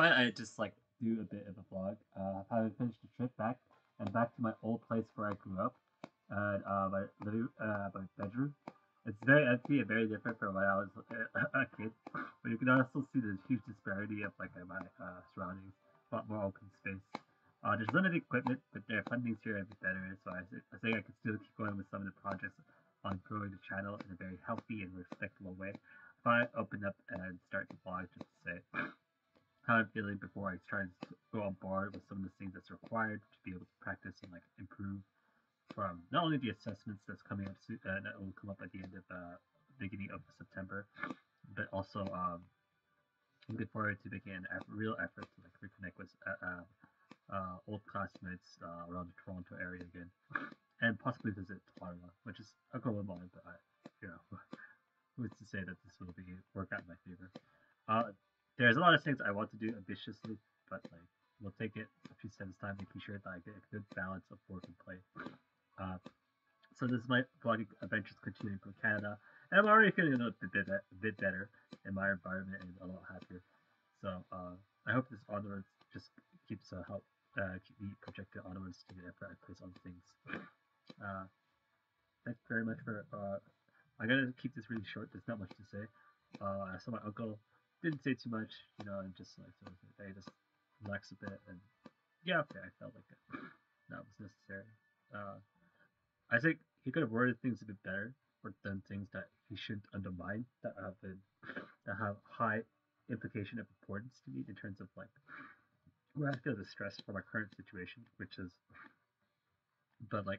but I just like do a bit of a vlog. Having finished the trip back to my old place where I grew up, and my bedroom. It's very empty and very different from when I was a kid, but you can also see the huge disparity of like my surroundings. A lot more open space. There's limited equipment, but their funding's here a bit better, so I think I can still keep going with some of the projects on growing the channel in a very healthy and respectable way. If I open up and start to vlog just to say how I'm feeling before I try to go on board with some of the things that's required to be able to practice and like improve from not only the assessments that's coming up soon, that will come up at the end of beginning of September, but also looking forward to making a real effort to like reconnect with old classmates around the Toronto area again, and possibly visit Ottawa, which is a goal of mine. But you know, who's to say that this will be work out in my favor? There's a lot of things I want to do ambitiously, but like we'll take it a few steps time, making sure that I get a good balance of work and play. So this is my vlogging adventures continuing from Canada, and I'm already feeling a bit better in my environment and a lot happier. So I hope this onwards just keeps keep me projected onwards to the effort I place on things. Thanks very much for. I'm gonna keep this really short. There's not much to say. So my uncle didn't say too much, you know. I'm just like I just relaxed a bit, and yeah, okay. I felt like that was necessary. I think he could have worded things a bit better, or done things that he shouldn't undermine that have high implication of importance to me in terms of like. Where I feel the stress for my current situation, which is, but like,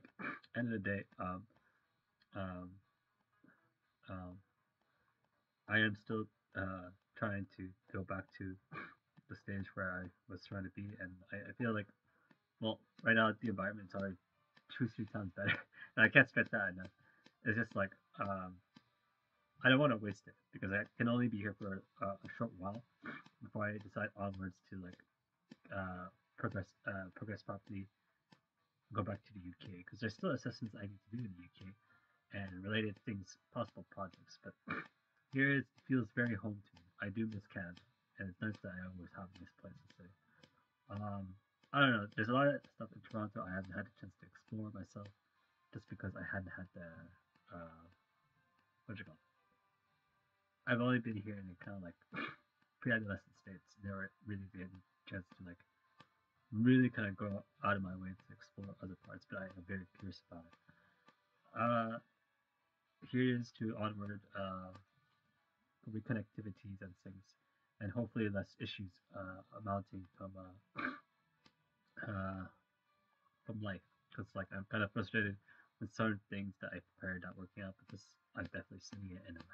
end of the day, I am still trying to go back to the stage where I was trying to be, and I feel like, well, right now the environment's already 2-3 times better, and I can't stress that enough. It's just like, I don't want to waste it, because I can only be here for a short while before I decide onwards to like, progress properly, go back to the UK, because there's still assessments I need to do in the UK and related things, possible projects, but here it feels very home to me. I do miss Canada, and it's nice that I always have this place to stay. I don't know, there's a lot of stuff in Toronto I haven't had a chance to explore myself, just because I hadn't had the, I've only been here in the kind of like pre-adolescent states, never really been chance to like really kind of go out of my way to explore other parts, but I am very curious about it. Here's to onward reconnectivities and things, and hopefully less issues amounting from life, because like I'm kind of frustrated with certain things that I prepared not working out, but this I'm definitely seeing it and I'm